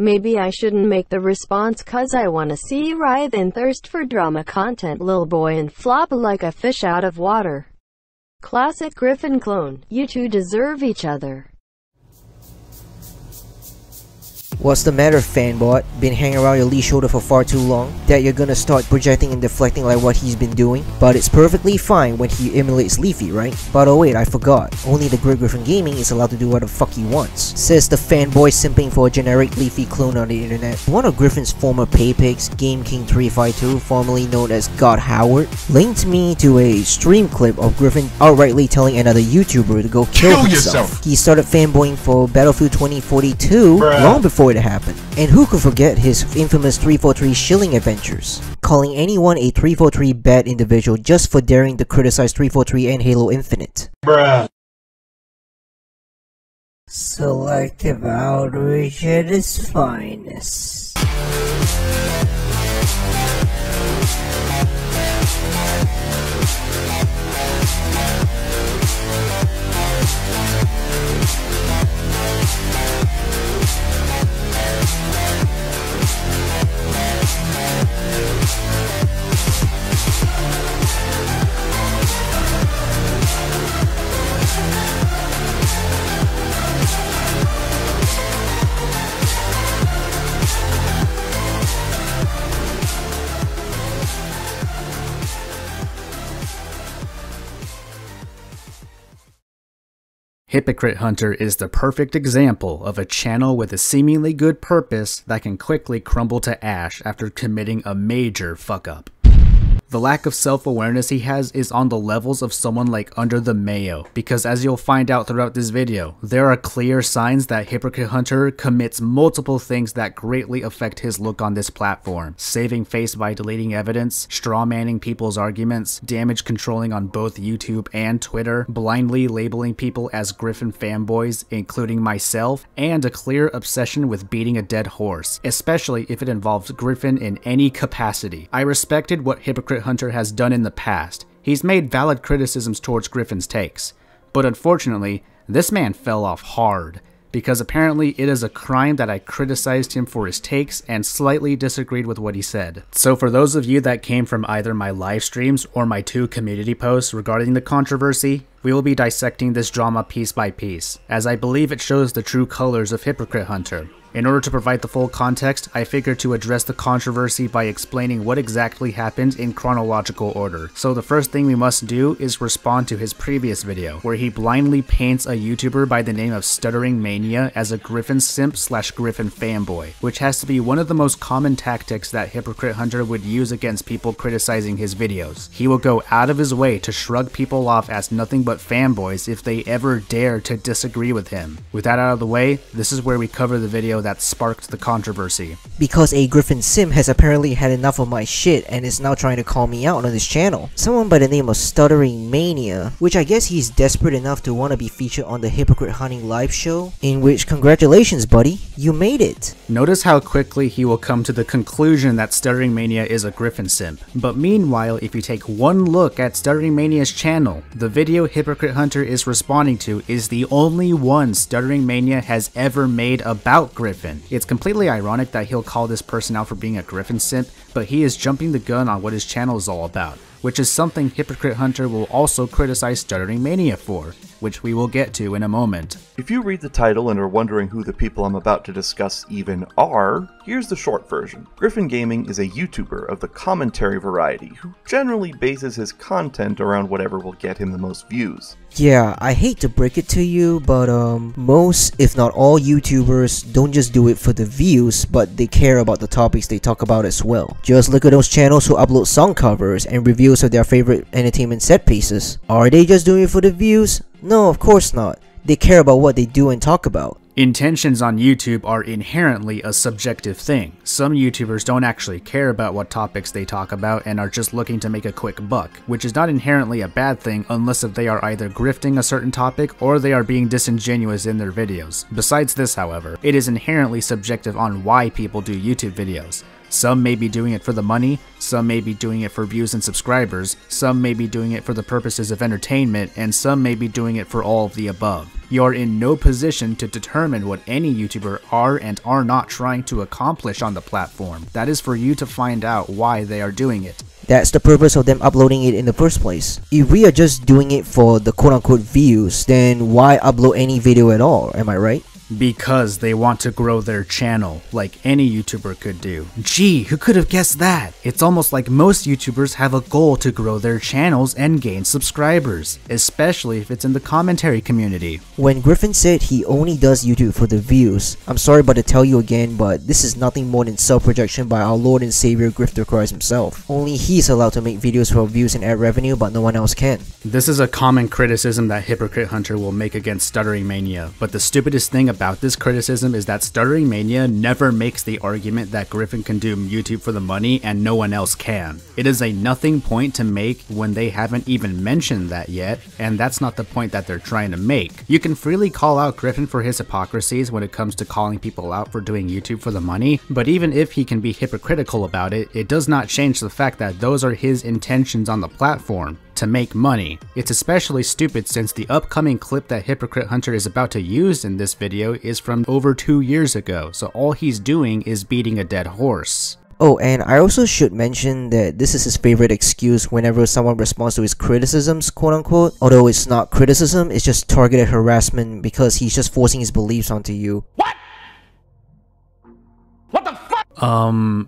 Maybe I shouldn't make the response cause I wanna see writhe and thirst for drama content lil boy and flop like a fish out of water. Classic Griffin clone, you two deserve each other. What's the matter, fanbot? Been hanging around your Lee shoulder for far too long? That you're gonna start projecting and deflecting like what he's been doing? But it's perfectly fine when he emulates Leafy, right? But oh wait, I forgot. Only the Great Griffin Gaming is allowed to do what the fuck he wants. Says the fanboy simping for a generic Leafy clone on the internet. One of Griffin's former pay pigs, Game King 352, formerly known as God Howard, linked me to a stream clip of Griffin outrightly telling another YouTuber to go kill himself. He started fanboying for Battlefield 2042 long before to happen, and who could forget his infamous 343 shilling adventures, calling anyone a 343 bad individual just for daring to criticize 343 and Halo Infinite. Bruh. Selective outreach at its finest. Hypocrite Hunter is the perfect example of a channel with a seemingly good purpose that can quickly crumble to ash after committing a major fuck-up. The lack of self-awareness he has is on the levels of someone like Under the Mayo, because as you'll find out throughout this video, there are clear signs that Hypocrite Hunter commits multiple things that greatly affect his look on this platform. Saving face by deleting evidence, strawmanning people's arguments, damage controlling on both YouTube and Twitter, blindly labeling people as Griffin fanboys, including myself, and a clear obsession with beating a dead horse, especially if it involves Griffin in any capacity. I respected what Hypocrite Hunter has done in the past. He's made valid criticisms towards Griffin's takes. But unfortunately, this man fell off hard, because apparently it is a crime that I criticized him for his takes and slightly disagreed with what he said. So for those of you that came from either my live streams or my two community posts regarding the controversy, we will be dissecting this drama piece by piece, as I believe it shows the true colors of Hypocrite Hunter. In order to provide the full context, I figured to address the controversy by explaining what exactly happened in chronological order. So the first thing we must do is respond to his previous video, where he blindly paints a YouTuber by the name of Stuttering Mania as a Griffin simp slash Griffin fanboy, which has to be one of the most common tactics that Hypocrite Hunter would use against people criticizing his videos. He will go out of his way to shrug people off as nothing but fanboys if they ever dare to disagree with him. With that out of the way, this is where we cover the video that sparked the controversy. Because a Griffin sim has apparently had enough of my shit and is now trying to call me out on this channel. Someone by the name of Stuttering Mania, which I guess he's desperate enough to want to be featured on the Hypocrite Hunting live show, in which congratulations buddy, you made it. Notice how quickly he will come to the conclusion that Stuttering Mania is a Griffin simp. But meanwhile, if you take one look at Stuttering Mania's channel, the video Hypocrite Hunter is responding to is the only one Stuttering Mania has ever made about Griffin. It's completely ironic that he'll call this person out for being a Griffin simp, but he is jumping the gun on what his channel is all about, which is something Hypocrite Hunter will also criticize Stuttering Mania for, which we will get to in a moment. If you read the title and are wondering who the people I'm about to discuss even are, here's the short version. Griffin Gaming is a YouTuber of the commentary variety who generally bases his content around whatever will get him the most views. Yeah, I hate to break it to you, but most, if not all YouTubers don't just do it for the views, but they care about the topics they talk about as well. Just look at those channels who upload song covers and reviews of their favorite entertainment set pieces. Are they just doing it for the views? No, of course not. They care about what they do and talk about. Intentions on YouTube are inherently a subjective thing. Some YouTubers don't actually care about what topics they talk about and are just looking to make a quick buck, which is not inherently a bad thing unless if they are either grifting a certain topic or they are being disingenuous in their videos. Besides this, however, it is inherently subjective on why people do YouTube videos. Some may be doing it for the money, some may be doing it for views and subscribers, some may be doing it for the purposes of entertainment, and some may be doing it for all of the above. You're in no position to determine what any YouTuber are and are not trying to accomplish on the platform. That is for you to find out why they are doing it. That's the purpose of them uploading it in the first place. If we are just doing it for the quote-unquote views, then why upload any video at all, am I right? Because they want to grow their channel, like any YouTuber could do. Gee, who could have guessed that? It's almost like most YouTubers have a goal to grow their channels and gain subscribers, especially if it's in the commentary community. When Griffin said he only does YouTube for the views, I'm sorry but to tell you again, but this is nothing more than self-projection by our Lord and Savior Grifter Christ himself. Only he's allowed to make videos for views and ad revenue, but no one else can. This is a common criticism that Hypocrite Hunter will make against Stuttering Mania, but the stupidest thing about this criticism is that Stuttering Mania never makes the argument that Griffin can do YouTube for the money and no one else can. It is a nothing point to make when they haven't even mentioned that yet, and that's not the point that they're trying to make. You can freely call out Griffin for his hypocrisies when it comes to calling people out for doing YouTube for the money, but even if he can be hypocritical about it, it does not change the fact that those are his intentions on the platform. To make money. It's especially stupid since the upcoming clip that Hypocrite Hunter is about to use in this video is from over 2 years ago, so all he's doing is beating a dead horse. Oh, and I also should mention that this is his favorite excuse whenever someone responds to his criticisms, quote-unquote. Although it's not criticism, it's just targeted harassment because he's just forcing his beliefs onto you. What? What the fuck?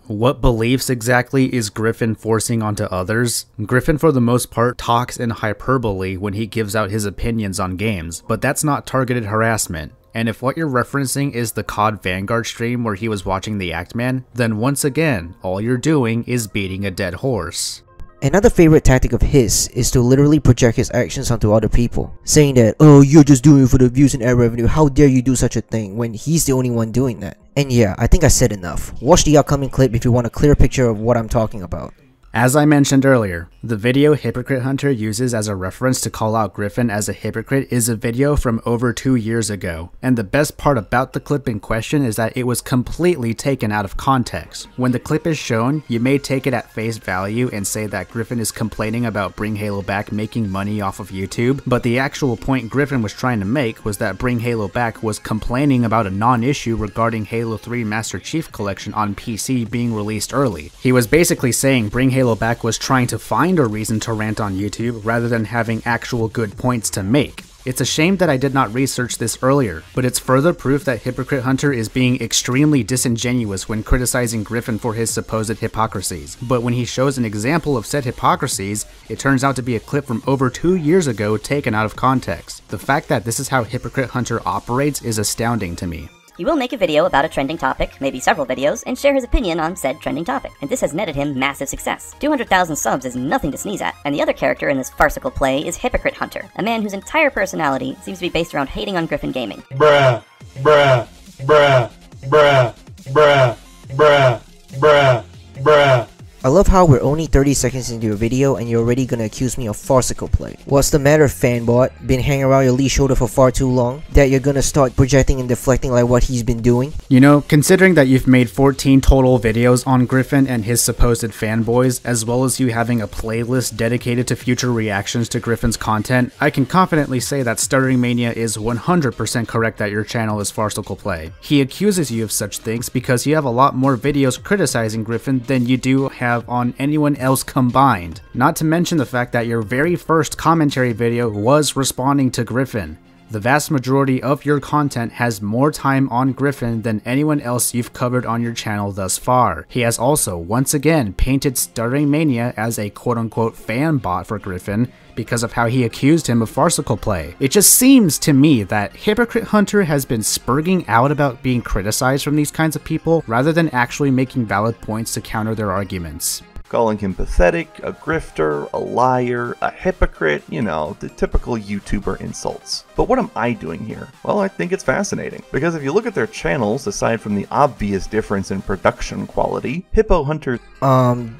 What beliefs exactly is Griffin forcing onto others? Griffin for the most part talks in hyperbole when he gives out his opinions on games, but that's not targeted harassment. And if what you're referencing is the COD Vanguard stream where he was watching the Act-Man, then once again, all you're doing is beating a dead horse. Another favorite tactic of his is to literally project his actions onto other people, saying that, oh, you're just doing it for the views and ad revenue, how dare you do such a thing, when he's the only one doing that. And yeah, I think I said enough. Watch the upcoming clip if you want a clear picture of what I'm talking about. As I mentioned earlier, the video Hypocrite Hunter uses as a reference to call out Griffin as a hypocrite is a video from over 2 years ago, and the best part about the clip in question is that it was completely taken out of context. When the clip is shown, you may take it at face value and say that Griffin is complaining about Bring Halo Back making money off of YouTube, but the actual point Griffin was trying to make was that Bring Halo Back was complaining about a non-issue regarding Halo 3 Master Chief Collection on PC being released early. He was basically saying Bring Halo Back was trying to find a reason to rant on YouTube rather than having actual good points to make. It's a shame that I did not research this earlier, but it's further proof that Hypocrite Hunter is being extremely disingenuous when criticizing Griffin for his supposed hypocrisies. But when he shows an example of said hypocrisies, it turns out to be a clip from over 2 years ago taken out of context. The fact that this is how Hypocrite Hunter operates is astounding to me. He will make a video about a trending topic, maybe several videos, and share his opinion on said trending topic, and this has netted him massive success. 200,000 subs is nothing to sneeze at, and the other character in this farcical play is Hypocrite Hunter, a man whose entire personality seems to be based around hating on Griffin Gaming. Bruh, bruh, bruh, bruh, bruh, bruh, bruh, bruh. I love how we're only 30 seconds into a video and you're already gonna accuse me of farcical play. What's the matter, fanbot? Been hanging around your Lee shoulder for far too long? That you're gonna start projecting and deflecting like what he's been doing? You know, considering that you've made 14 total videos on Griffin and his supposed fanboys, as well as you having a playlist dedicated to future reactions to Griffin's content, I can confidently say that Stuttering Mania is 100% correct that your channel is farcical play. He accuses you of such things because you have a lot more videos criticizing Griffin than you do have on anyone else combined. Not to mention the fact that your very first commentary video was responding to Griffin. The vast majority of your content has more time on Griffin than anyone else you've covered on your channel thus far. He has also once again painted Stuttering Mania as a quote-unquote fan bot for Griffin because of how he accused him of farcical play. It just seems to me that Hypocrite Hunter has been spurging out about being criticized from these kinds of people rather than actually making valid points to counter their arguments. Calling him pathetic, a grifter, a liar, a hypocrite, you know, the typical YouTuber insults. But what am I doing here? Well, I think it's fascinating, because if you look at their channels, aside from the obvious difference in production quality, Hypo Hunter...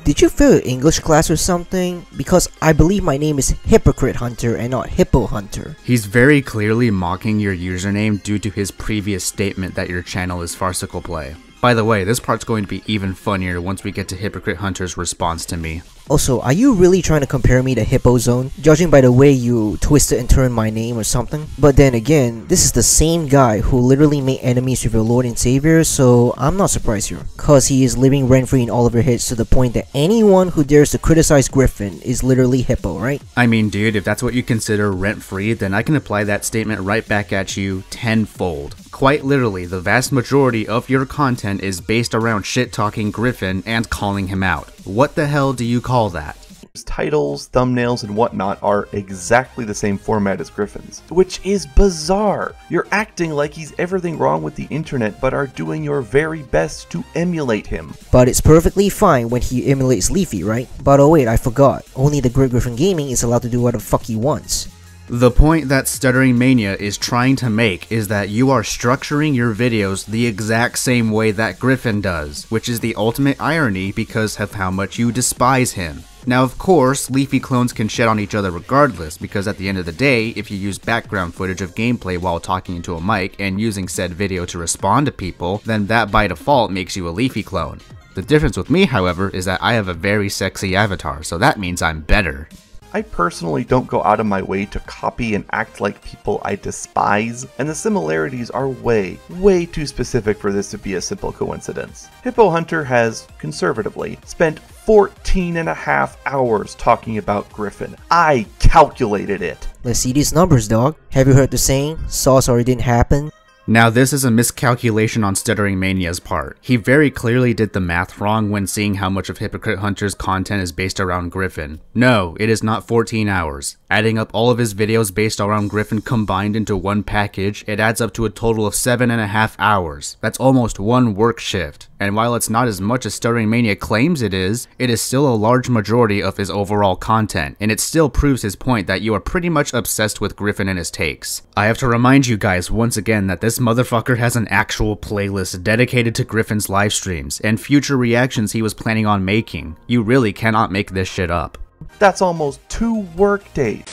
did you fail English class or something? Because I believe my name is Hypocrite Hunter and not Hypo Hunter. He's very clearly mocking your username due to his previous statement that your channel is farcical play. By the way, this part's going to be even funnier once we get to Hypocrite Hunter's response to me. Also, are you really trying to compare me to Hippo Zone? Judging by the way you twisted and turned my name or something? But then again, this is the same guy who literally made enemies with your Lord and Savior, so I'm not surprised here. Cause he is living rent-free in all of your heads to the point that anyone who dares to criticize Griffin is literally Hippo, right? I mean, dude, if that's what you consider rent-free, then I can apply that statement right back at you tenfold. Quite literally, the vast majority of your content is based around shit-talking Griffin and calling him out. What the hell do you call that? Titles, thumbnails, and whatnot are exactly the same format as Griffin's, which is bizarre. You're acting like he's everything wrong with the internet but are doing your very best to emulate him. But it's perfectly fine when he emulates Leafy, right? But oh wait, I forgot. Only the Great Griffin Gaming is allowed to do what the fuck he wants. The point that Stuttering Mania is trying to make is that you are structuring your videos the exact same way that Griffin does, which is the ultimate irony because of how much you despise him. Now of course, Leafy clones can shit on each other regardless, because at the end of the day, if you use background footage of gameplay while talking into a mic and using said video to respond to people, then that by default makes you a Leafy clone. The difference with me, however, is that I have a very sexy avatar, so that means I'm better. I personally don't go out of my way to copy and act like people I despise, and the similarities are way, way too specific for this to be a simple coincidence. Hippo Hunter has, conservatively, spent 14.5 hours talking about Griffin. I calculated it. Let's see these numbers, dog. Have you heard the saying, saw sorry didn't happen? Now this is a miscalculation on Stuttering Mania's part. He very clearly did the math wrong when seeing how much of Hypocrite Hunter's content is based around Griffin. No, it is not 14 hours. Adding up all of his videos based around Griffin combined into one package, it adds up to a total of 7.5 hours. That's almost one work shift. And while it's not as much as Stuttering Mania claims it is still a large majority of his overall content, and it still proves his point that you are pretty much obsessed with Griffin and his takes. I have to remind you guys once again that this motherfucker has an actual playlist dedicated to Griffin's livestreams and future reactions he was planning on making. You really cannot make this shit up. That's almost 2 work days.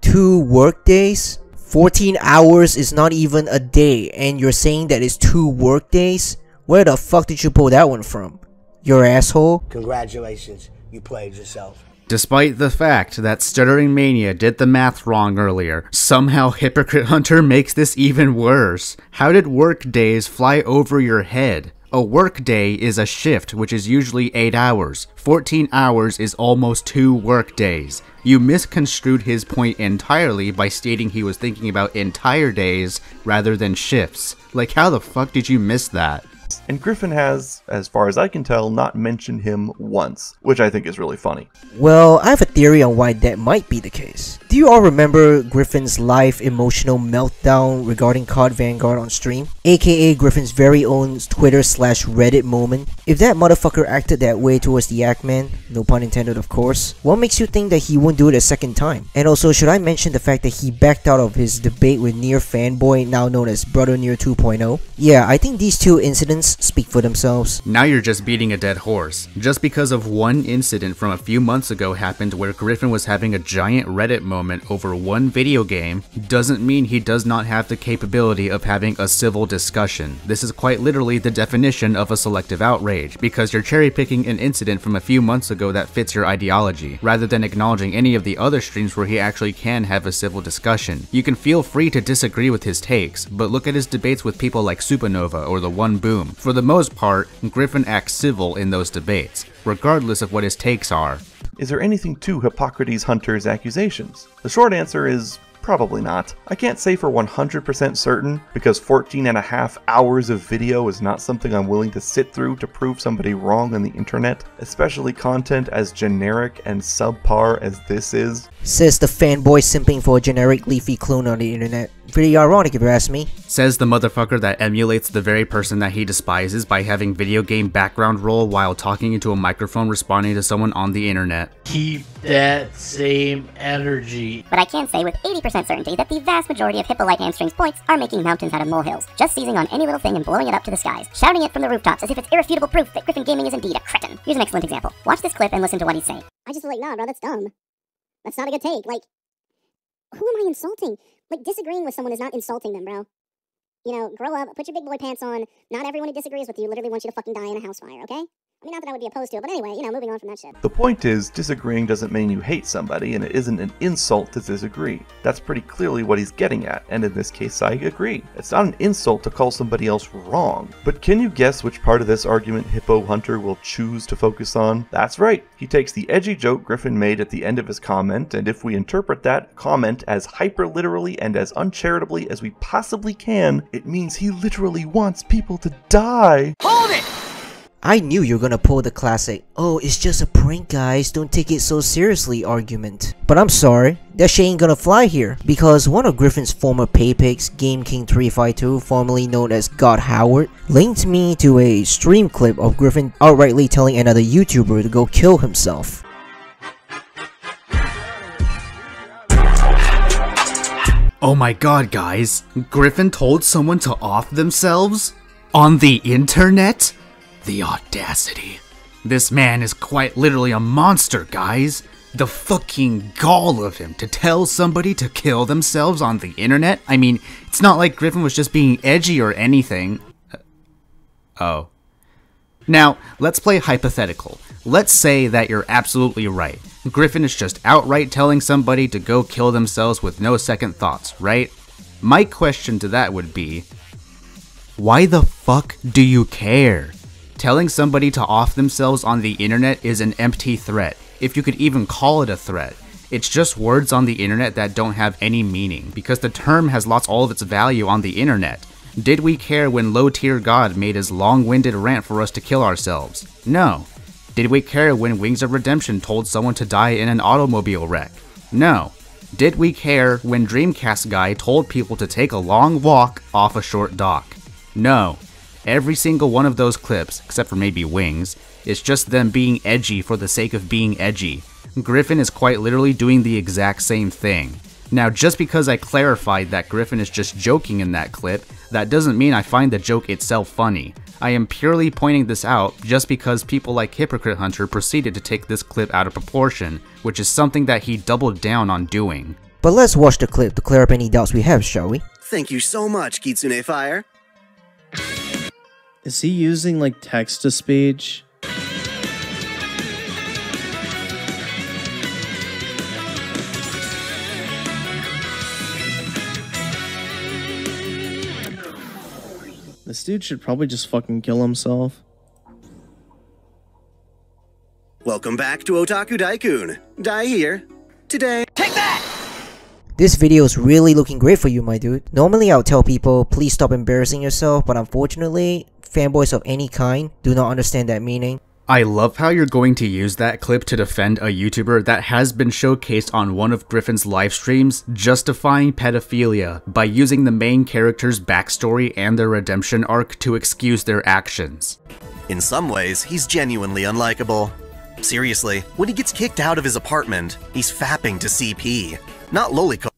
Two work days? 14 hours is not even a day, and you're saying that it's 2 work days? Where the fuck did you pull that one from? You're an asshole? Congratulations, you played yourself. Despite the fact that Stuttering Mania did the math wrong earlier, somehow Hypocrite Hunter makes this even worse. How did work days fly over your head? A work day is a shift, which is usually 8 hours. 14 hours is almost 2 work days. You misconstrued his point entirely by stating he was thinking about entire days rather than shifts. Like, how the fuck did you miss that? And Griffin has, as far as I can tell, not mentioned him once, which I think is really funny. Well, I have a theory on why that might be the case. Do you all remember Griffin's live emotional meltdown regarding COD Vanguard on stream? AKA Griffin's very own Twitter/Reddit moment. If that motherfucker acted that way towards the Act-Man, no pun intended of course, what makes you think that he won't do it a second time? And also, should I mention the fact that he backed out of his debate with Nier Fanboy, now known as Brother Nier 2.0? Yeah, I think these two incidents speak for themselves. Now you're just beating a dead horse. Just because of one incident from a few months ago happened where Griffin was having a giant Reddit moment over one video game doesn't mean he does not have the capability of having a civil discussion. This is quite literally the definition of a selective outrage, because you're cherry picking an incident from a few months ago that fits your ideology, rather than acknowledging any of the other streams where he actually can have a civil discussion. You can feel free to disagree with his takes, but look at his debates with people like Supernova or The One Boom. For the most part, Griffin acts civil in those debates, regardless of what his takes are. Is there anything to Hypocrite Hunter's accusations? The short answer is probably not. I can't say for 100% certain, because 14.5 hours of video is not something I'm willing to sit through to prove somebody wrong on the internet, especially content as generic and subpar as this is. Says the fanboy simping for a generic Leafy clone on the internet. Pretty ironic if you ask me. Says the motherfucker that emulates the very person that he despises by having video game background roll while talking into a microphone responding to someone on the internet. Keep that same energy. But I can say with 80% certainty that the vast majority of Hippolyte Hamstring's points are making mountains out of molehills, just seizing on any little thing and blowing it up to the skies, shouting it from the rooftops as if it's irrefutable proof that Griffin Gaming is indeed a cretin. Here's an excellent example. Watch this clip and listen to what he's saying. I just was like, nah, bro, that's dumb. That's not a good take. Like, who am I insulting? Like, disagreeing with someone is not insulting them, bro. You know, grow up, put your big boy pants on. Not everyone who disagrees with you literally wants you to fucking die in a house fire, okay? I mean, not that I would be opposed to it, but anyway, you know, moving on from that shit. The point is, disagreeing doesn't mean you hate somebody, and it isn't an insult to disagree. That's pretty clearly what he's getting at, and in this case, I agree. It's not an insult to call somebody else wrong. But can you guess which part of this argument Hippo Hunter will choose to focus on? That's right, he takes the edgy joke Griffin made at the end of his comment, and if we interpret that comment as hyper-literally and as uncharitably as we possibly can, it means he literally wants people to die. Hold it! I knew you were gonna pull the classic, "Oh, it's just a prank guys, don't take it so seriously" argument. But I'm sorry, that shit ain't gonna fly here, because one of Griffin's former pay picks, Game King 352, formerly known as God Howard, linked me to a stream clip of Griffin outrightly telling another YouTuber to go kill himself. Oh my god guys, Griffin told someone to off themselves? On the internet? The audacity. This man is quite literally a monster, guys. The fucking gall of him to tell somebody to kill themselves on the internet. I mean, it's not like Griffin was just being edgy or anything. Oh. Now, let's play hypothetical. Let's say that you're absolutely right. Griffin is just outright telling somebody to go kill themselves with no second thoughts, right? My question to that would be, why the fuck do you care? Telling somebody to off themselves on the internet is an empty threat, if you could even call it a threat. It's just words on the internet that don't have any meaning, because the term has lost all of its value on the internet. Did we care when Low-Tier God made his long-winded rant for us to kill ourselves? No. Did we care when Wings of Redemption told someone to die in an automobile wreck? No. Did we care when Dreamcast Guy told people to take a long walk off a short dock? No. Every single one of those clips, except for maybe Wings, is just them being edgy for the sake of being edgy. Griffin is quite literally doing the exact same thing. Now, just because I clarified that Griffin is just joking in that clip, that doesn't mean I find the joke itself funny. I am purely pointing this out just because people like Hypocrite Hunter proceeded to take this clip out of proportion, which is something that he doubled down on doing. But let's watch the clip to clear up any doubts we have, shall we? Thank you so much, Kitsune Fire. Is he using, like, text-to-speech? This dude should probably just fucking kill himself. Welcome back to Otaku Daikun. Die here. Today. Take that! This video is really looking great for you, my dude. Normally, I'll tell people, please stop embarrassing yourself, but unfortunately, fanboys of any kind do not understand that meaning. I love how you're going to use that clip to defend a YouTuber that has been showcased on one of Griffin's live streams, justifying pedophilia by using the main character's backstory and their redemption arc to excuse their actions. In some ways, he's genuinely unlikable. Seriously, when he gets kicked out of his apartment, he's fapping to CP, not lollycop.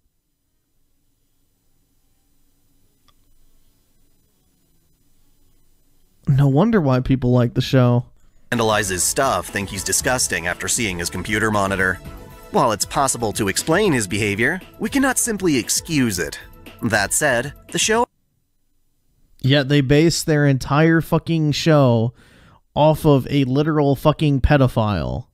No wonder why people like the show. Vandalizes stuff, think he's disgusting after seeing his computer monitor. While it's possible to explain his behavior, we cannot simply excuse it. That said, the show... Yet they base their entire fucking show off of a literal fucking pedophile.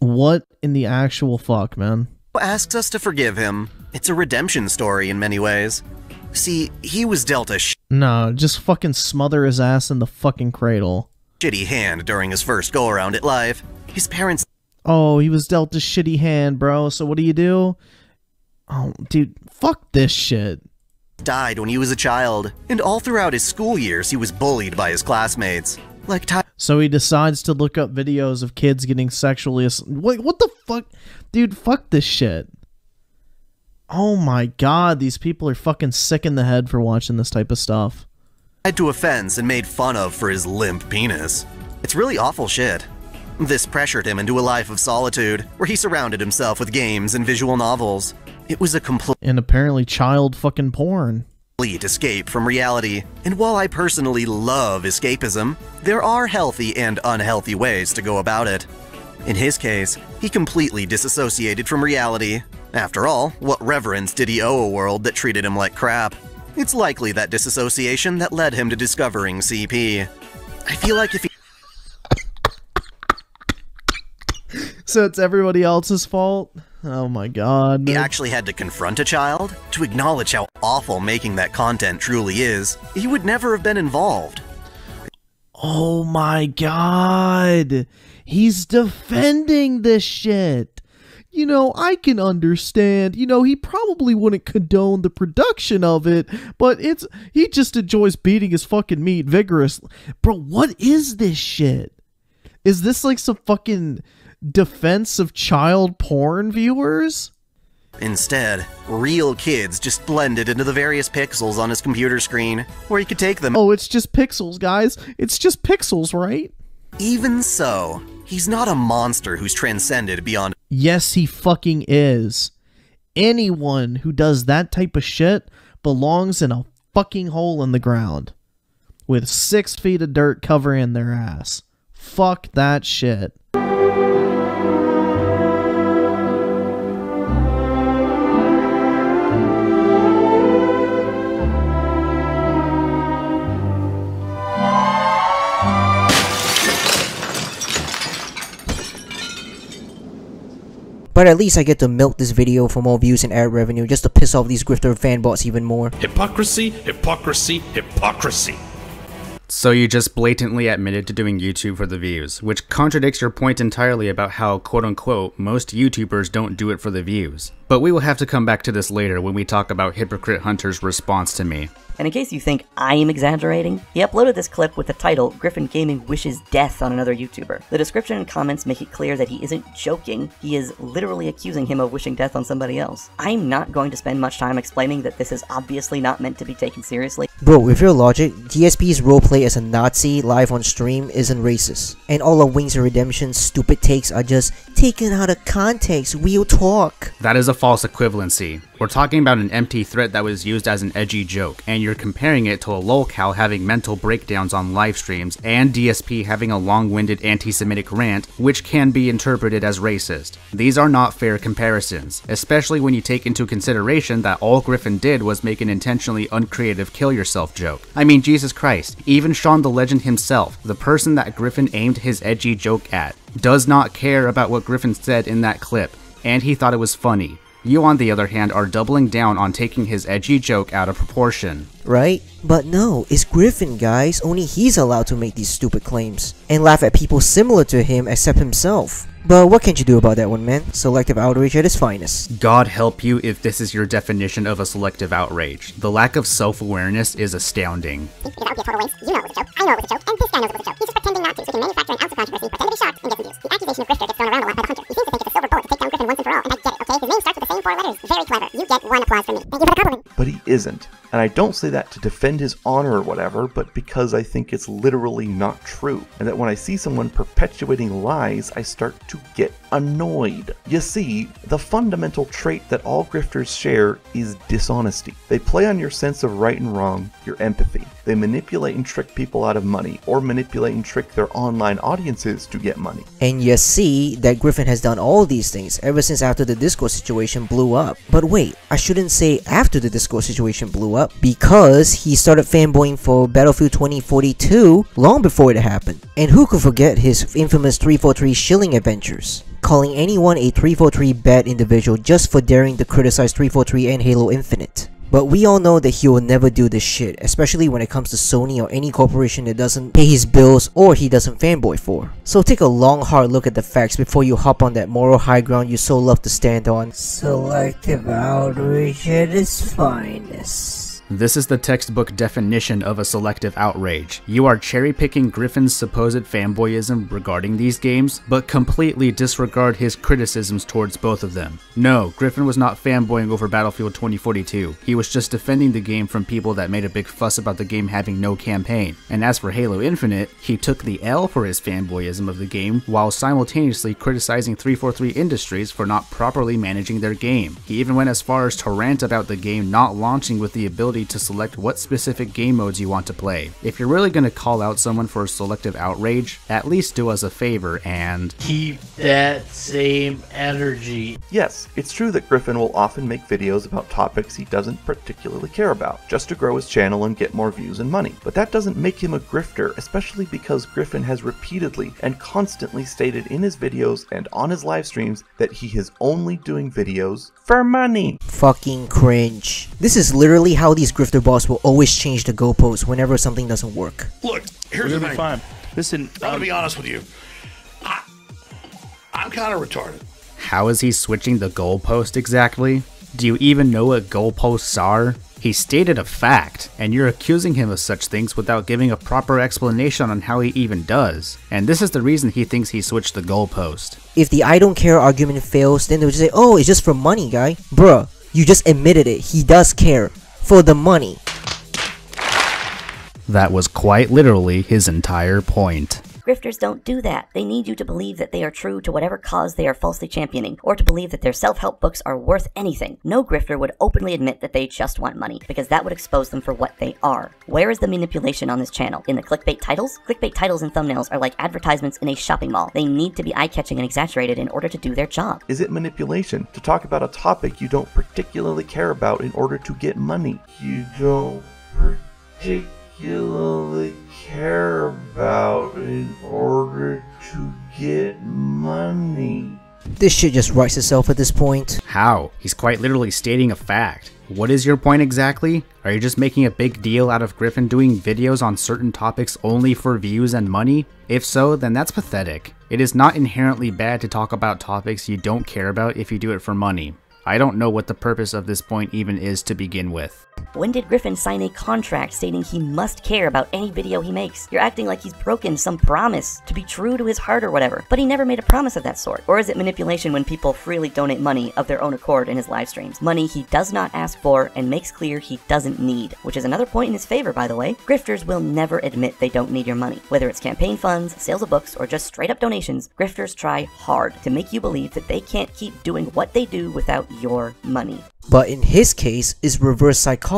What in the actual fuck, man? Asks us to forgive him. It's a redemption story in many ways. See, he was dealt a no, just fucking smother his ass in the fucking cradle. Shitty hand during his first go-around at life. His parents... Oh, he was dealt a shitty hand, bro, so what do you do? Oh, dude, fuck this shit. Died when he was a child, and all throughout his school years he was bullied by his classmates. Like so he decides to look up videos of kids getting sexually assaulted. Wait, what the fuck? Dude, fuck this shit. Oh my god, these people are fucking sick in the head for watching this type of stuff. Tried to offense and made fun of for his limp penis. It's really awful shit. This pressured him into a life of solitude, where he surrounded himself with games and visual novels. It was a complete- And apparently child fucking porn. Escape from reality, and while I personally love escapism, there are healthy and unhealthy ways to go about it. In his case, he completely disassociated from reality. After all, what reverence did he owe a world that treated him like crap? It's likely that disassociation that led him to discovering CP. I feel like if he... So it's everybody else's fault? Oh my god. He actually had to confront a child, to acknowledge how awful making that content truly is, he would never have been involved. Oh my god. He's defending this shit. You know, I can understand. You know, he probably wouldn't condone the production of it, but it's he just enjoys beating his fucking meat vigorously. Bro, what is this shit? Is this like some fucking defense of child porn viewers? Instead, real kids just blended into the various pixels on his computer screen, where he could take them. Oh, it's just pixels, guys. It's just pixels, right? Even so, he's not a monster who's transcended beyond... Yes, he fucking is. Anyone who does that type of shit belongs in a fucking hole in the ground, with 6 feet of dirt covering their ass. Fuck that shit. But at least I get to milk this video for more views and ad revenue just to piss off these grifter fanbots even more. Hypocrisy, hypocrisy, hypocrisy. So you just blatantly admitted to doing YouTube for the views, which contradicts your point entirely about how, quote-unquote, most YouTubers don't do it for the views. But we will have to come back to this later when we talk about Hypocrite Hunter's response to me. And in case you think I am exaggerating, he uploaded this clip with the title, Griffin Gaming Wishes Death on Another YouTuber. The description and comments make it clear that he isn't joking, he is literally accusing him of wishing death on somebody else. I'm not going to spend much time explaining that this is obviously not meant to be taken seriously. Bro, with your logic, DSP's roleplay as a Nazi live on stream isn't racist. And all of Wings of Redemption's stupid takes are just taken out of context, real talk. That is a false equivalency. We're talking about an empty threat that was used as an edgy joke, and you're comparing it to a lolcow having mental breakdowns on live streams and DSP having a long-winded anti-Semitic rant, which can be interpreted as racist. These are not fair comparisons, especially when you take into consideration that all Griffin did was make an intentionally uncreative kill yourself joke. I mean, Jesus Christ, even Shawn the Legend himself, the person that Griffin aimed his edgy joke at, does not care about what Griffin said in that clip, and he thought it was funny. You, on the other hand, are doubling down on taking his edgy joke out of proportion. Right? But no, it's Griffin, guys. Only he's allowed to make these stupid claims and laugh at people similar to him except himself. But what can you do about that one, man? Selective outrage at its finest. God help you if this is your definition of a selective outrage. The lack of self-awareness is astounding. That would be a total waste. You know it was a joke, I know it was a joke, and this guy knows it was a joke. He's just pretending not to, so he can manufacture an ounce of controversy, pretend to be shocked, and get the views. The accusation of grifter gets thrown around a lot by the hunter. He seems to think it's a silver bullet to take down Griffin once and for all, and I get it, okay? His name starts with the same 4 letters. Very clever. You get 1 applause from me. Thank you for the compliment. But he isn't. And I don't say that to defend his honor or whatever, but because I think it's literally not true. And that when I see someone perpetuating lies, I start to get annoyed. You see, the fundamental trait that all grifters share is dishonesty. They play on your sense of right and wrong, your empathy. They manipulate and trick people out of money, or manipulate and trick their online audiences to get money. And you see that Griffin has done all these things ever since after the Discord situation blew up. But wait, I shouldn't say after the Discord situation blew up, because he started fanboying for Battlefield 2042 long before it happened. And who could forget his infamous 343 shilling adventures? Calling anyone a 343 bad individual just for daring to criticize 343 and Halo Infinite. But we all know that he will never do this shit, especially when it comes to Sony or any corporation that doesn't pay his bills or he doesn't fanboy for. So take a long hard look at the facts before you hop on that moral high ground you so love to stand on. Selective outrage at its finest. This is the textbook definition of a selective outrage. You are cherry-picking Griffin's supposed fanboyism regarding these games, but completely disregard his criticisms towards both of them. No, Griffin was not fanboying over Battlefield 2042. He was just defending the game from people that made a big fuss about the game having no campaign. And as for Halo Infinite, he took the L for his fanboyism of the game while simultaneously criticizing 343 Industries for not properly managing their game. He even went as far as to rant about the game not launching with the ability ability to select what specific game modes you want to play. If you're really going to call out someone for selective outrage, at least do us a favor and keep that same energy. Yes, it's true that Griffin will often make videos about topics he doesn't particularly care about, just to grow his channel and get more views and money. But that doesn't make him a grifter, especially because Griffin has repeatedly and constantly stated in his videos and on his live streams that he is only doing videos for money. Fucking cringe. This is literally how these grifter boss will always change the goalposts whenever something doesn't work. Look, here's the thing. Listen, I'm gonna be honest with you. I'm kind of retarded. How is he switching the goalpost exactly? Do you even know what goalposts are? He stated a fact, and you're accusing him of such things without giving a proper explanation on how he even does. And this is the reason he thinks he switched the goalpost. If the I don't care argument fails, then they'll just say, oh, it's just for money, guy. Bruh, you just admitted it. He does care. For the money. That was quite literally his entire point. Grifters don't do that. They need you to believe that they are true to whatever cause they are falsely championing, or to believe that their self-help books are worth anything. No grifter would openly admit that they just want money, because that would expose them for what they are. Where is the manipulation on this channel? In the clickbait titles? Clickbait titles and thumbnails are like advertisements in a shopping mall. They need to be eye-catching and exaggerated in order to do their job. Is it manipulation to talk about a topic you don't particularly care about in order to get money? You don't particularly care about in order to get money. This shit just writes itself at this point. How? He's quite literally stating a fact. What is your point exactly? Are you just making a big deal out of Griffin doing videos on certain topics only for views and money? If so, then that's pathetic. It is not inherently bad to talk about topics you don't care about if you do it for money. I don't know what the purpose of this point even is to begin with. When did Griffin sign a contract stating he must care about any video he makes? You're acting like he's broken some promise to be true to his heart or whatever, but he never made a promise of that sort. Or is it manipulation when people freely donate money of their own accord in his live streams? Money he does not ask for and makes clear he doesn't need, which is another point in his favor, by the way. Grifters will never admit they don't need your money. Whether it's campaign funds, sales of books, or just straight up donations, grifters try hard to make you believe that they can't keep doing what they do without your money. But in his case, it's reverse psychology.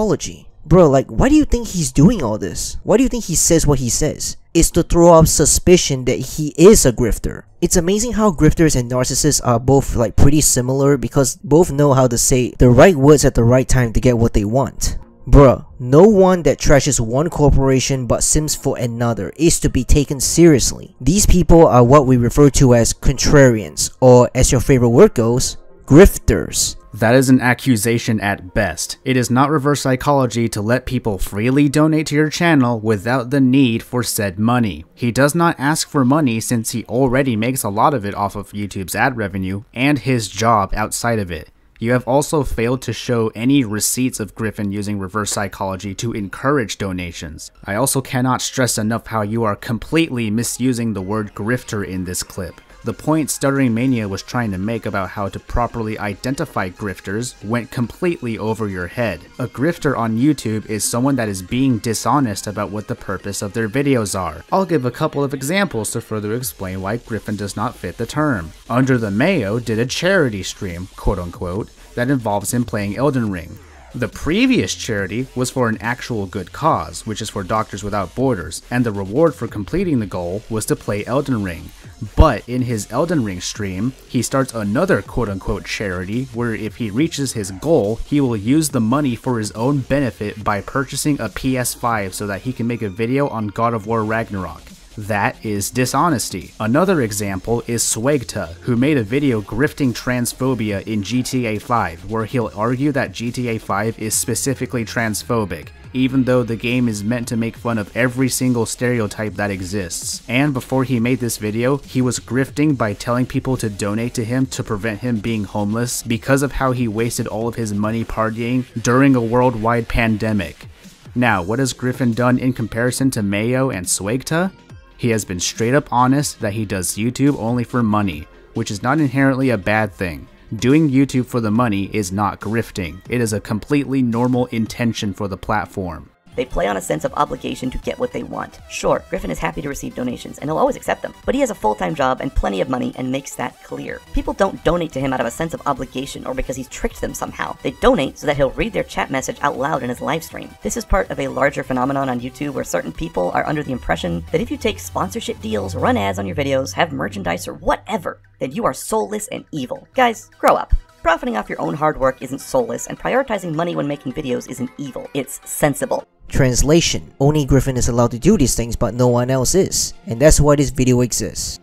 Bro, like, why do you think he's doing all this? Why do you think he says what he says? It's to throw up suspicion that he is a grifter. It's amazing how grifters and narcissists are both like pretty similar because both know how to say the right words at the right time to get what they want. Bruh, no one that trashes one corporation but sims for another is to be taken seriously. These people are what we refer to as contrarians, or as your favorite word goes, grifters. That is an accusation at best. It is not reverse psychology to let people freely donate to your channel without the need for said money. He does not ask for money since he already makes a lot of it off of YouTube's ad revenue and his job outside of it. You have also failed to show any receipts of Griffin using reverse psychology to encourage donations. I also cannot stress enough how you are completely misusing the word grifter in this clip. The point Stuttering Mania was trying to make about how to properly identify grifters went completely over your head. A grifter on YouTube is someone that is being dishonest about what the purpose of their videos are. I'll give a couple of examples to further explain why Griffin does not fit the term. Under the Mayo did a charity stream, quote unquote, that involves him playing Elden Ring. The previous charity was for an actual good cause, which is for Doctors Without Borders, and the reward for completing the goal was to play Elden Ring. But in his Elden Ring stream, he starts another quote-unquote charity where if he reaches his goal, he will use the money for his own benefit by purchasing a PS5 so that he can make a video on God of War Ragnarok. That is dishonesty. Another example is Swegta, who made a video grifting transphobia in GTA 5, where he'll argue that GTA 5 is specifically transphobic, even though the game is meant to make fun of every single stereotype that exists. And before he made this video, he was grifting by telling people to donate to him to prevent him being homeless because of how he wasted all of his money partying during a worldwide pandemic. Now, what has Griffin done in comparison to Mayo and Swegta? He has been straight up honest that he does YouTube only for money, which is not inherently a bad thing. Doing YouTube for the money is not grifting. It is a completely normal intention for the platform. They play on a sense of obligation to get what they want. Sure, Griffin is happy to receive donations, and he'll always accept them, but he has a full-time job and plenty of money and makes that clear. People don't donate to him out of a sense of obligation or because he's tricked them somehow. They donate so that he'll read their chat message out loud in his livestream. This is part of a larger phenomenon on YouTube where certain people are under the impression that if you take sponsorship deals, run ads on your videos, have merchandise, or whatever, then you are soulless and evil. Guys, grow up. Profiting off your own hard work isn't soulless, and prioritizing money when making videos isn't evil. It's sensible. Translation: only Griffin is allowed to do these things, but no one else is. And that's why this video exists.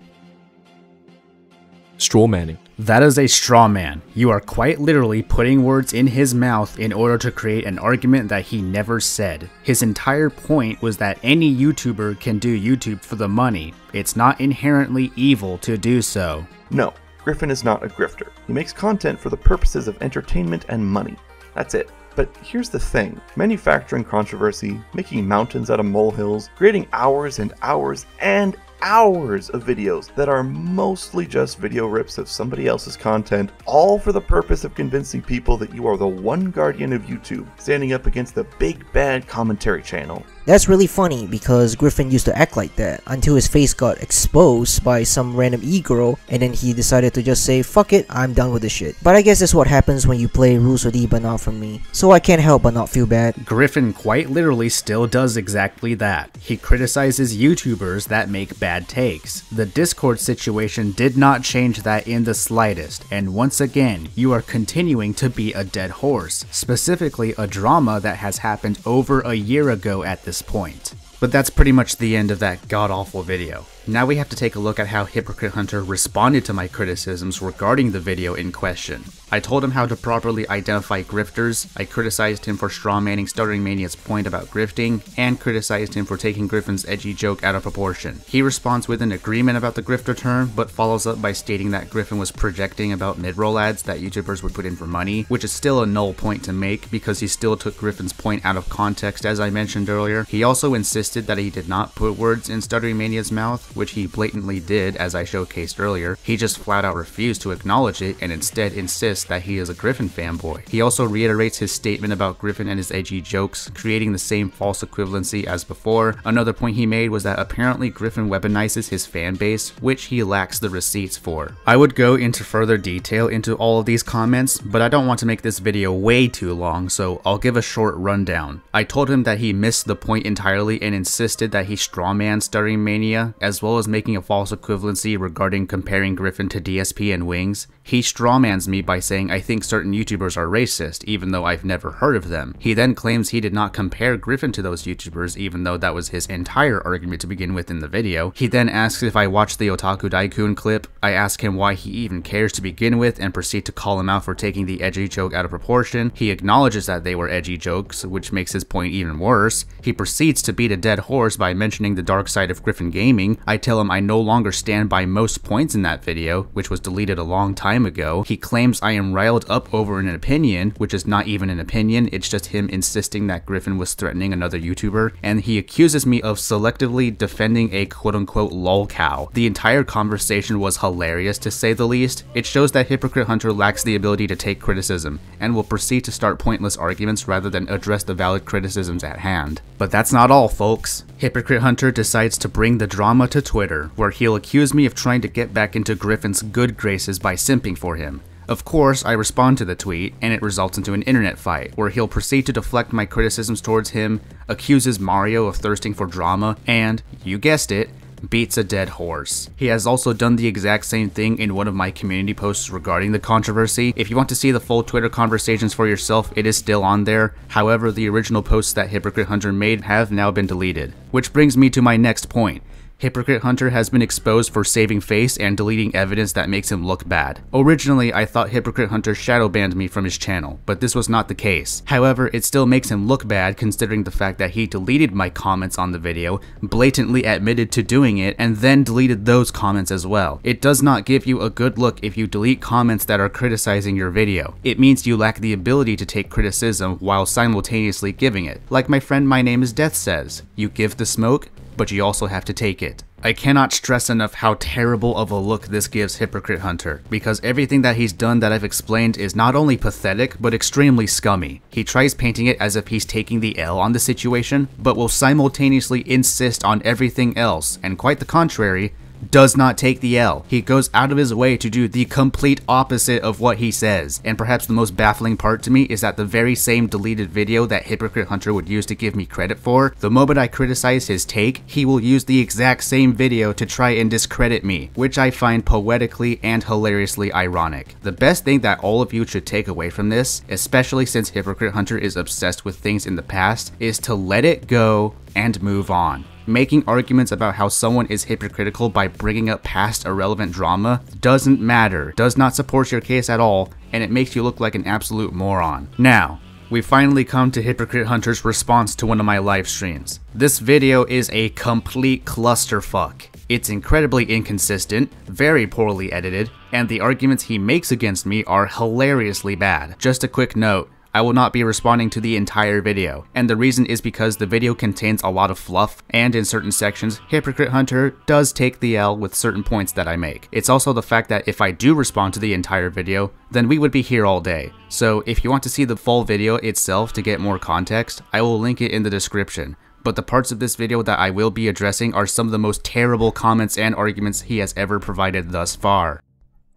Straw manning. That is a straw man. You are quite literally putting words in his mouth in order to create an argument that he never said. His entire point was that any YouTuber can do YouTube for the money. It's not inherently evil to do so. No, Griffin is not a grifter. He makes content for the purposes of entertainment and money. That's it. But here's the thing, manufacturing controversy, making mountains out of molehills, creating hours and hours and hours of videos that are mostly just video rips of somebody else's content, all for the purpose of convincing people that you are the one guardian of YouTube, standing up against the big bad commentary channel. That's really funny because Griffin used to act like that until his face got exposed by some random e-girl, and then he decided to just say, fuck it, I'm done with this shit. But I guess that's what happens when you play Rules with E but not from me, so I can't help but not feel bad. Griffin quite literally still does exactly that. He criticizes YouTubers that make bad takes. The Discord situation did not change that in the slightest, and once again, you are continuing to be a dead horse, specifically a drama that has happened over a year ago at this point. But that's pretty much the end of that god-awful video. Now we have to take a look at how Hypocrite Hunter responded to my criticisms regarding the video in question. I told him how to properly identify grifters, I criticized him for strawmanning Stuttering Mania's point about grifting, and criticized him for taking Griffin's edgy joke out of proportion. He responds with an agreement about the grifter term, but follows up by stating that Griffin was projecting about mid-roll ads that YouTubers would put in for money, which is still a null point to make because he still took Griffin's point out of context as I mentioned earlier. He also insisted that he did not put words in Stuttering Mania's mouth, which he blatantly did as I showcased earlier. He just flat out refused to acknowledge it and instead insists that he is a Griffin fanboy. He also reiterates his statement about Griffin and his edgy jokes, creating the same false equivalency as before. Another point he made was that apparently Griffin weaponizes his fanbase, which he lacks the receipts for. I would go into further detail into all of these comments, but I don't want to make this video way too long, so I'll give a short rundown. I told him that he missed the point entirely and insisted that he strawmanned Stuttering Mania, as well as making a false equivalency regarding comparing Griffin to DSP and Wings. He strawmans me by saying I think certain YouTubers are racist, even though I've never heard of them. He then claims he did not compare Griffin to those YouTubers, even though that was his entire argument to begin with in the video. He then asks if I watched the Otaku Daikun clip. I ask him why he even cares to begin with and proceed to call him out for taking the edgy joke out of proportion. He acknowledges that they were edgy jokes, which makes his point even worse. He proceeds to beat a dead horse by mentioning the dark side of Griffin Gaming. I tell him I no longer stand by most points in that video, which was deleted a long time ago. He claims I am riled up over an opinion, which is not even an opinion, it's just him insisting that Griffin was threatening another YouTuber, and he accuses me of selectively defending a quote-unquote lol cow. The entire conversation was hilarious to say the least. It shows that Hypocrite Hunter lacks the ability to take criticism, and will proceed to start pointless arguments rather than address the valid criticisms at hand. But that's not all, folks. Hypocrite Hunter decides to bring the drama to Twitter, where he'll accuse me of trying to get back into Griffin's good graces by simping for him. Of course, I respond to the tweet, and it results into an internet fight, where he'll proceed to deflect my criticisms towards him, accuses Mario of thirsting for drama, and, you guessed it, beats a dead horse. He has also done the exact same thing in one of my community posts regarding the controversy. If you want to see the full Twitter conversations for yourself, it is still on there. However, the original posts that Hypocrite Hunter made have now been deleted. Which brings me to my next point. Hypocrite Hunter has been exposed for saving face and deleting evidence that makes him look bad. Originally, I thought Hypocrite Hunter shadow banned me from his channel, but this was not the case. However, it still makes him look bad considering the fact that he deleted my comments on the video, blatantly admitted to doing it, and then deleted those comments as well. It does not give you a good look if you delete comments that are criticizing your video. It means you lack the ability to take criticism while simultaneously giving it. Like my friend My Name Is Death says, you give the smoke, but you also have to take it. I cannot stress enough how terrible of a look this gives Hypocrite Hunter, because everything that he's done that I've explained is not only pathetic, but extremely scummy. He tries painting it as if he's taking the L on the situation, but will simultaneously insist on everything else, and quite the contrary, does not take the L. He goes out of his way to do the complete opposite of what he says, and perhaps the most baffling part to me is that the very same deleted video that Hypocrite Hunter would use to give me credit for, the moment I criticize his take, he will use the exact same video to try and discredit me, which I find poetically and hilariously ironic. The best thing that all of you should take away from this, especially since Hypocrite Hunter is obsessed with things in the past, is to let it go and move on. Making arguments about how someone is hypocritical by bringing up past irrelevant drama doesn't matter, does not support your case at all, and it makes you look like an absolute moron. Now, we finally come to Hypocrite Hunter's response to one of my live streams. This video is a complete clusterfuck. It's incredibly inconsistent, very poorly edited, and the arguments he makes against me are hilariously bad. Just a quick note. I will not be responding to the entire video, and the reason is because the video contains a lot of fluff, and in certain sections, Hypocrite Hunter does take the L with certain points that I make. It's also the fact that if I do respond to the entire video, then we would be here all day. So if you want to see the full video itself to get more context, I will link it in the description. But the parts of this video that I will be addressing are some of the most terrible comments and arguments he has ever provided thus far.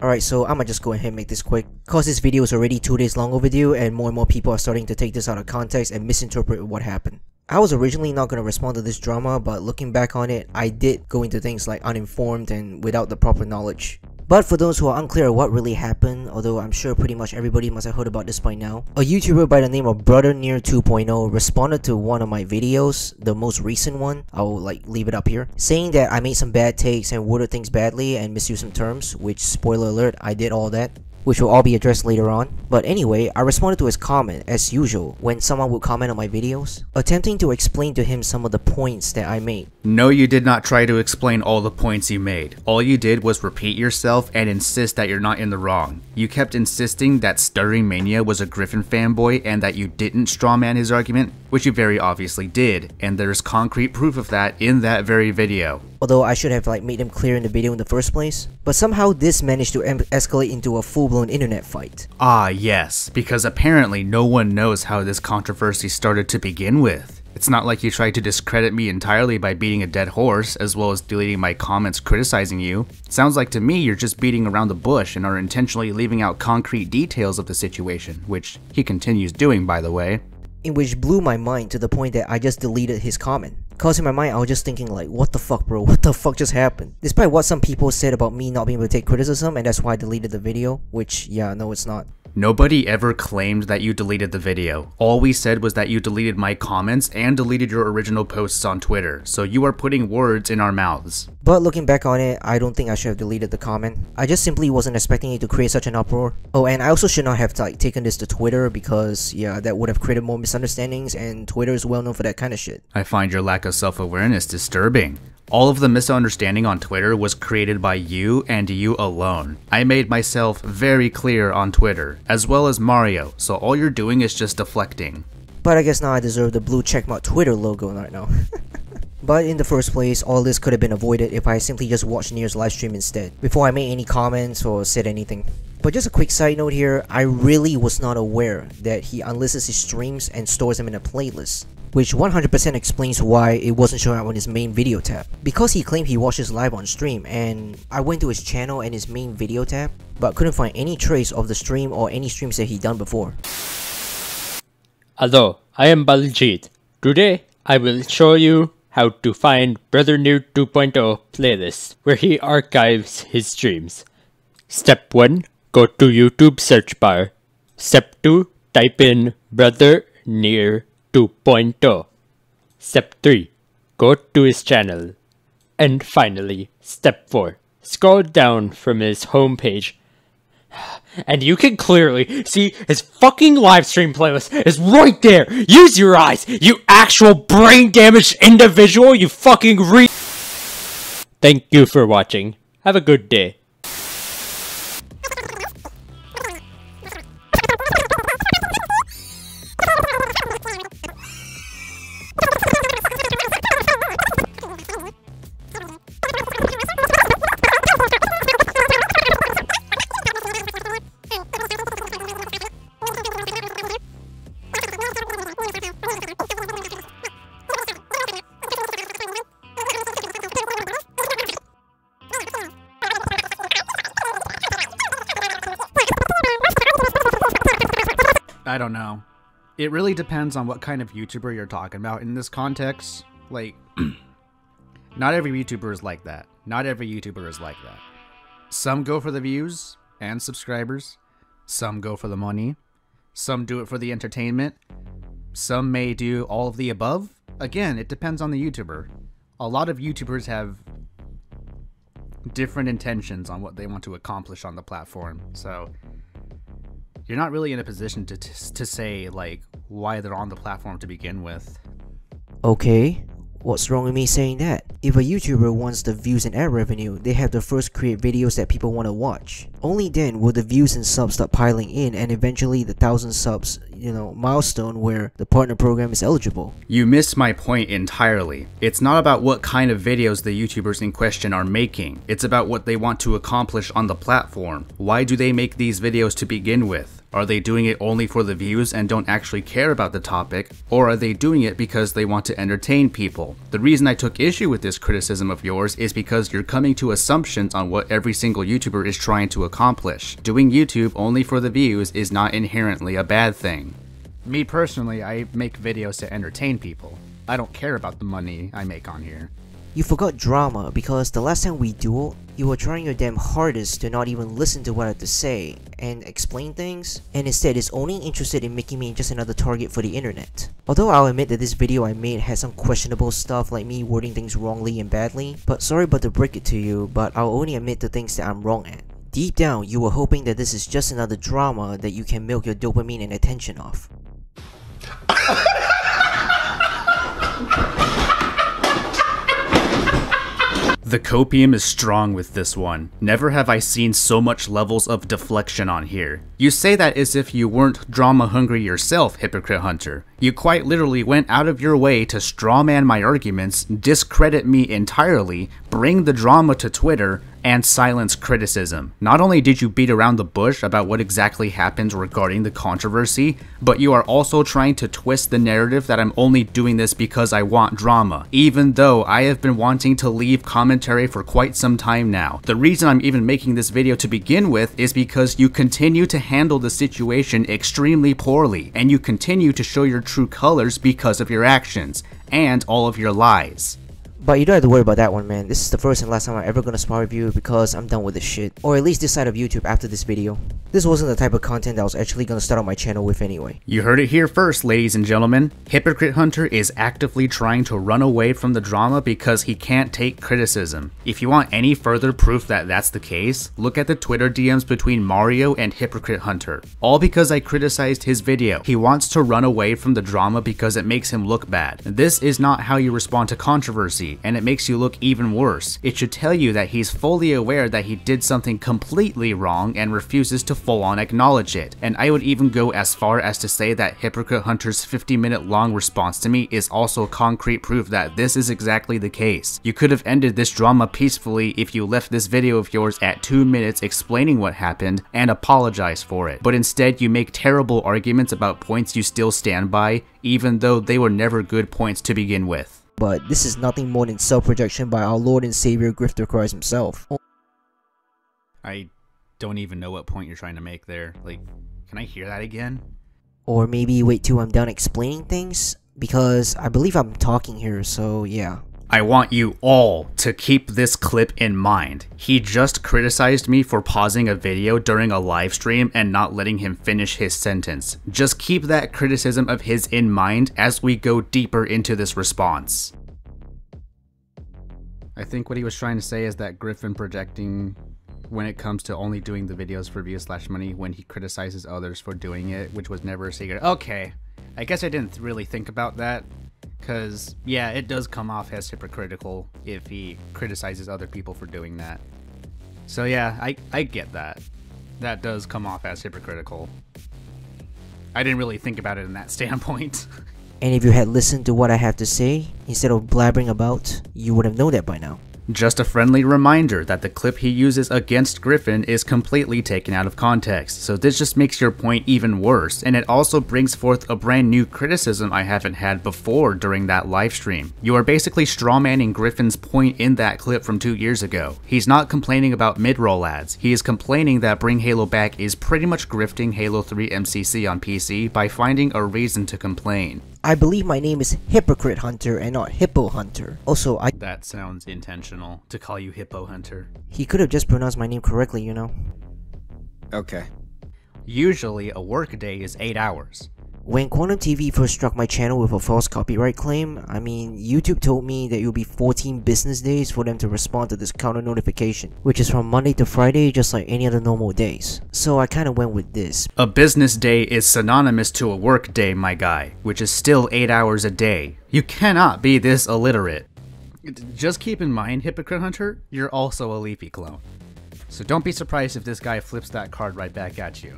Alright, so I'ma just go ahead and make this quick, cause this video is already 2 days long overdue and more people are starting to take this out of context and misinterpret what happened. I was originally not gonna respond to this drama, but looking back on it, I did go into things like uninformed and without the proper knowledge. But for those who are unclear of what really happened, although I'm sure pretty much everybody must have heard about this by now, a YouTuber by the name of Brother Nier 2.0 responded to one of my videos, the most recent one, I'll leave it up here, saying that I made some bad takes and worded things badly and misused some terms, which spoiler alert, I did all that, which will all be addressed later on. But anyway, I responded to his comment as usual when someone would comment on my videos, attempting to explain to him some of the points that I made. No, you did not try to explain all the points you made. All you did was repeat yourself and insist that you're not in the wrong. You kept insisting that Stuttering Mania was a Griffin fanboy and that you didn't strawman his argument, which you very obviously did, and there's concrete proof of that in that very video. Although I should have made them clear in the video in the first place, but somehow this managed to escalate into a full-blown internet fight. Ah yes, because apparently no one knows how this controversy started to begin with. It's not like you tried to discredit me entirely by beating a dead horse, as well as deleting my comments criticizing you. It sounds like to me you're just beating around the bush and are intentionally leaving out concrete details of the situation, which he continues doing by the way. In which blew my mind to the point that I just deleted his comment. Cause in my mind I was just thinking what the fuck bro, what the fuck just happened? Despite what some people said about me not being able to take criticism, and that's why I deleted the video, which yeah, no it's not. Nobody ever claimed that you deleted the video. All we said was that you deleted my comments and deleted your original posts on Twitter, so you are putting words in our mouths. But looking back on it, I don't think I should have deleted the comment. I just simply wasn't expecting it to create such an uproar. Oh, and I also should not have taken this to Twitter because, yeah, that would have created more misunderstandings and Twitter is well known for that kind of shit. I find your lack of self-awareness disturbing. All of the misunderstanding on Twitter was created by you and you alone. I made myself very clear on Twitter, as well as Mario, so all you're doing is just deflecting. But I guess now I deserve the blue checkmark Twitter logo right now. But in the first place, all this could have been avoided if I simply just watched Nier's livestream instead, before I made any comments or said anything. But just a quick side note here, I really was not aware that he unlists his streams and stores them in a playlist, which 100% explains why it wasn't showing up on his main video tab. Because he claimed he watches live on stream, and I went to his channel and his main video tab, but couldn't find any trace of the stream or any streams that he'd done before. Hello, I am Baljit. Today, I will show you how to find Brother Nier 2.0 playlist, where he archives his streams. Step 1, go to YouTube search bar. Step 2, type in Brother Nier 2.0. Step 3. Go to his channel. And finally, Step 4. Scroll down from his homepage. And you can clearly see his fucking livestream playlist is right there! Use your eyes, you actual brain-damaged individual, you fucking Thank you for watching. Have a good day. I don't know. It really depends on what kind of YouTuber you're talking about in this context. Like, not every YouTuber is like that. Not every YouTuber is like that. Some go for the views and subscribers. Some go for the money. Some do it for the entertainment. Some may do all of the above. Again, it depends on the YouTuber. A lot of YouTubers have different intentions on what they want to accomplish on the platform. So you're not really in a position to say, like, why they're on the platform to begin with. Okay, what's wrong with me saying that? If a YouTuber wants the views and ad revenue, they have to first create videos that people want to watch. Only then will the views and subs start piling in, and eventually the 1,000 subs, you know, milestone where the partner program is eligible. You missed my point entirely. It's not about what kind of videos the YouTubers in question are making. It's about what they want to accomplish on the platform. Why do they make these videos to begin with? Are they doing it only for the views and don't actually care about the topic, or are they doing it because they want to entertain people? The reason I took issue with this criticism of yours is because you're coming to assumptions on what every single YouTuber is trying to accomplish. Doing YouTube only for the views is not inherently a bad thing. Me personally, I make videos to entertain people. I don't care about the money I make on here. You forgot drama, because the last time we dueled, you were trying your damn hardest to not even listen to what I had to say and explain things, and instead is only interested in making me just another target for the internet. Although I'll admit that this video I made had some questionable stuff, like me wording things wrongly and badly, but sorry but to break it to you, but I'll only admit the things that I'm wrong at. Deep down, you were hoping that this is just another drama that you can milk your dopamine and attention off. The copium is strong with this one. Never have I seen so much levels of deflection on here. You say that as if you weren't drama hungry yourself, Hypocrite Hunter. You quite literally went out of your way to strawman my arguments, discredit me entirely, bring the drama to Twitter, and silence criticism. Not only did you beat around the bush about what exactly happened regarding the controversy, but you are also trying to twist the narrative that I'm only doing this because I want drama, even though I have been wanting to leave commentary for quite some time now. The reason I'm even making this video to begin with is because you continue to handle the situation extremely poorly, and you continue to show your true colors because of your actions, and all of your lies. But you don't have to worry about that one, man. This is the first and last time I'm ever gonna spar with you because I'm done with this shit. Or at least this side of YouTube after this video. This wasn't the type of content I was actually gonna start on my channel with anyway. You heard it here first, ladies and gentlemen. Hypocrite Hunter is actively trying to run away from the drama because he can't take criticism. If you want any further proof that that's the case, look at the Twitter DMs between Mario and Hypocrite Hunter. All because I criticized his video. He wants to run away from the drama because it makes him look bad. This is not how you respond to controversy, and it makes you look even worse. It should tell you that he's fully aware that he did something completely wrong and refuses to full-on acknowledge it. And I would even go as far as to say that Hypocrite Hunter's 50-minute long response to me is also concrete proof that this is exactly the case. You could have ended this drama peacefully if you left this video of yours at 2 minutes explaining what happened and apologize for it. But instead, you make terrible arguments about points you still stand by, even though they were never good points to begin with. But this is nothing more than self-projection by our Lord and Savior Grifter Christ himself. I don't even know what point you're trying to make there. Like, can I hear that again? Or maybe wait till I'm done explaining things? Because I believe I'm talking here, so yeah. I want you all to keep this clip in mind. He just criticized me for pausing a video during a live stream and not letting him finish his sentence. Just keep that criticism of his in mind as we go deeper into this response. I think what he was trying to say is that Griffin projecting when it comes to only doing the videos for views/money when he criticizes others for doing it, which was never a secret. Okay, I guess I didn't really think about that. Because, yeah, it does come off as hypocritical if he criticizes other people for doing that. So yeah, I get that. That does come off as hypocritical. I didn't really think about it in that standpoint. And if you had listened to what I have to say, instead of blabbering about, you would have known that by now. Just a friendly reminder that the clip he uses against Griffin is completely taken out of context, so this just makes your point even worse, and it also brings forth a brand new criticism I haven't had before during that livestream. You are basically strawmanning Griffin's point in that clip from 2 years ago. He's not complaining about mid-roll ads, he is complaining that Bring Halo Back is pretty much grifting Halo 3 MCC on PC by finding a reason to complain. I believe my name is Hypocrite Hunter and not Hippo Hunter. Also, that sounds intentional, to call you Hippo Hunter. He could have just pronounced my name correctly, you know. Okay. Usually, a workday is 8 hours. When QuantumTV first struck my channel with a false copyright claim, I mean, YouTube told me that it would be 14 business days for them to respond to this counter notification, which is from Monday to Friday just like any other normal days. So I kinda went with this. A business day is synonymous to a work day, my guy, which is still 8 hours a day. You cannot be this illiterate. Just keep in mind, Hypocrite Hunter, you're also a Leafy clone. So don't be surprised if this guy flips that card right back at you.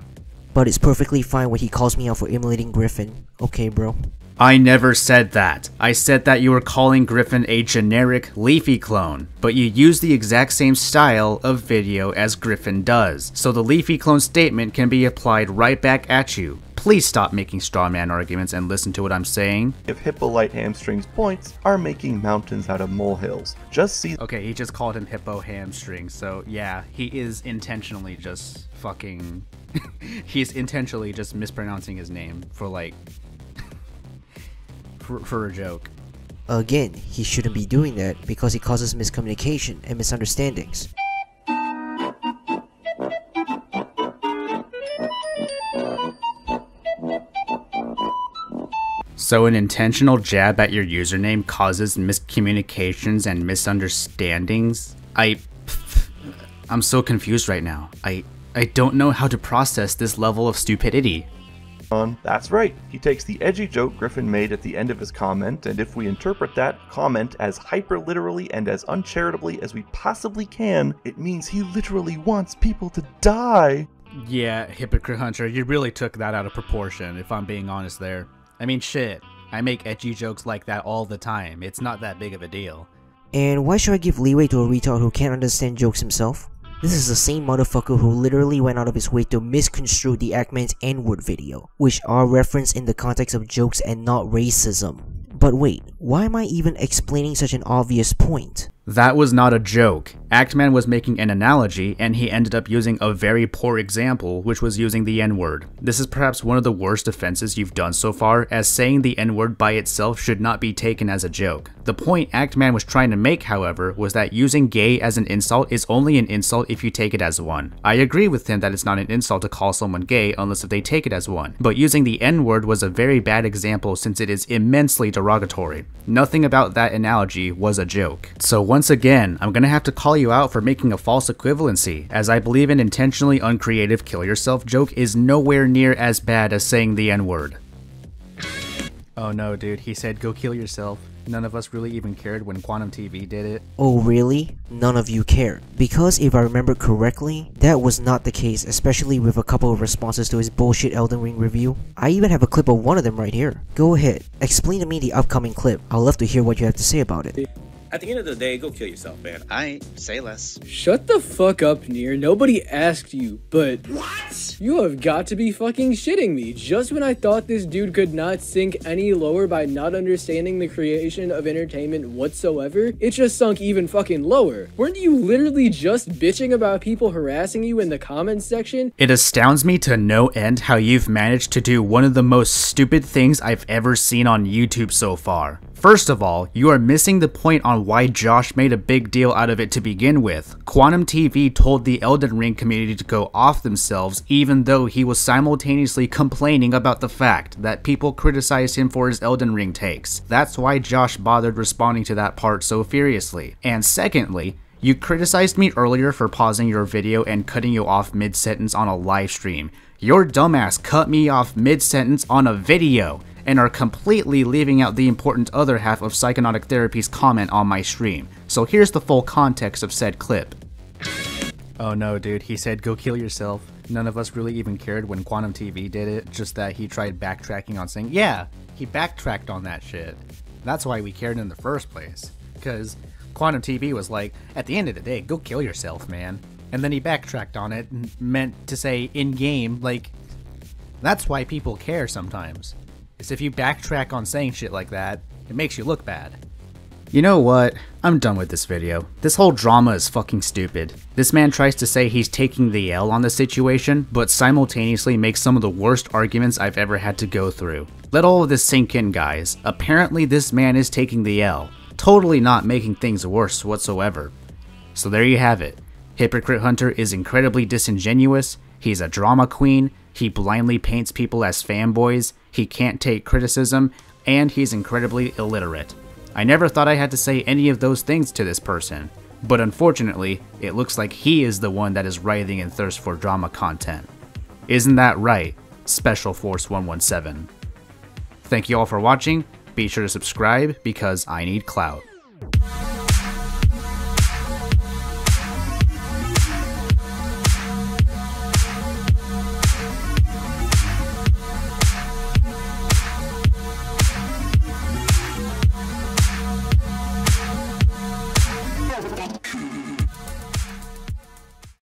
But it's perfectly fine when he calls me out for emulating Griffin. Okay, bro. I never said that. I said that you were calling Griffin a generic Leafy clone, but you use the exact same style of video as Griffin does, so the Leafy clone statement can be applied right back at you. Please stop making straw man arguments and listen to what I'm saying. If Hippolyte Hamstring's points are making mountains out of molehills, just see— Okay, he just called him Hippo Hamstring, so yeah, he is intentionally just fucking— He's intentionally just mispronouncing his name for like— for a joke. Again, he shouldn't be doing that because it causes miscommunication and misunderstandings. So an intentional jab at your username causes miscommunications and misunderstandings? I'm so confused right now. I don't know how to process this level of stupidity. That's right, he takes the edgy joke Griffin made at the end of his comment, and if we interpret that comment as hyper-literally and as uncharitably as we possibly can, it means he literally wants people to die. Yeah, Hypocrite Hunter, you really took that out of proportion, if I'm being honest there. I mean, shit, I make edgy jokes like that all the time, it's not that big of a deal. And why should I give leeway to a retard who can't understand jokes himself? This is the same motherfucker who literally went out of his way to misconstrue the Act-Man's N-word video, which are referenced in the context of jokes and not racism. But wait, why am I even explaining such an obvious point? That was not a joke. Act-Man was making an analogy, and he ended up using a very poor example, which was using the N-word. This is perhaps one of the worst offenses you've done so far, as saying the N-word by itself should not be taken as a joke. The point Act-Man was trying to make, however, was that using gay as an insult is only an insult if you take it as one. I agree with him that it's not an insult to call someone gay unless if they take it as one, but using the N-word was a very bad example since it is immensely derogatory. Nothing about that analogy was a joke. So once again, I'm gonna have to call you out for making a false equivalency, as I believe an intentionally uncreative kill yourself joke is nowhere near as bad as saying the N-word. Oh no, dude, he said go kill yourself. None of us really even cared when QuantumTV did it. Oh really? None of you cared. Because if I remember correctly, that was not the case, especially with a couple of responses to his bullshit Elden Ring review. I even have a clip of one of them right here. Go ahead, explain to me the upcoming clip. I'd love to hear what you have to say about it. At the end of the day, go kill yourself, man. I ain't say less. Shut the fuck up, Nier. Nobody asked you, but... What? You have got to be fucking shitting me. Just when I thought this dude could not sink any lower by not understanding the creation of entertainment whatsoever, it just sunk even fucking lower. Weren't you literally just bitching about people harassing you in the comments section? It astounds me to no end how you've managed to do one of the most stupid things I've ever seen on YouTube so far. First of all, you are missing the point on why Josh made a big deal out of it to begin with. QuantumTV told the Elden Ring community to go off themselves even though he was simultaneously complaining about the fact that people criticized him for his Elden Ring takes. That's why Josh bothered responding to that part so furiously. And secondly, you criticized me earlier for pausing your video and cutting you off mid-sentence on a live stream. Your dumbass cut me off mid-sentence on a video and are completely leaving out the important other half of Psychonautic Therapy's comment on my stream. So here's the full context of said clip. Oh no, dude, he said go kill yourself. None of us really even cared when QuantumTV did it, just that he tried backtracking on saying, yeah, he backtracked on that shit. That's why we cared in the first place. Because QuantumTV was like, at the end of the day, go kill yourself, man. And then he backtracked on it and meant to say in-game, like, that's why people care sometimes. It's if you backtrack on saying shit like that, it makes you look bad. You know what? I'm done with this video. This whole drama is fucking stupid. This man tries to say he's taking the L on the situation, but simultaneously makes some of the worst arguments I've ever had to go through. Let all of this sink in, guys. Apparently this man is taking the L. Totally not making things worse whatsoever. So there you have it. Hypocrite Hunter is incredibly disingenuous, he's a drama queen, he blindly paints people as fanboys, he can't take criticism, and he's incredibly illiterate. I never thought I had to say any of those things to this person, but unfortunately, it looks like he is the one that is writhing in thirst for drama content. Isn't that right, Special Force 117? Thank you all for watching, be sure to subscribe because I need clout.